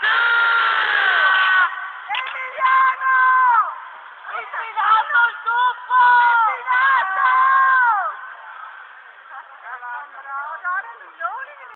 Hey! Hey!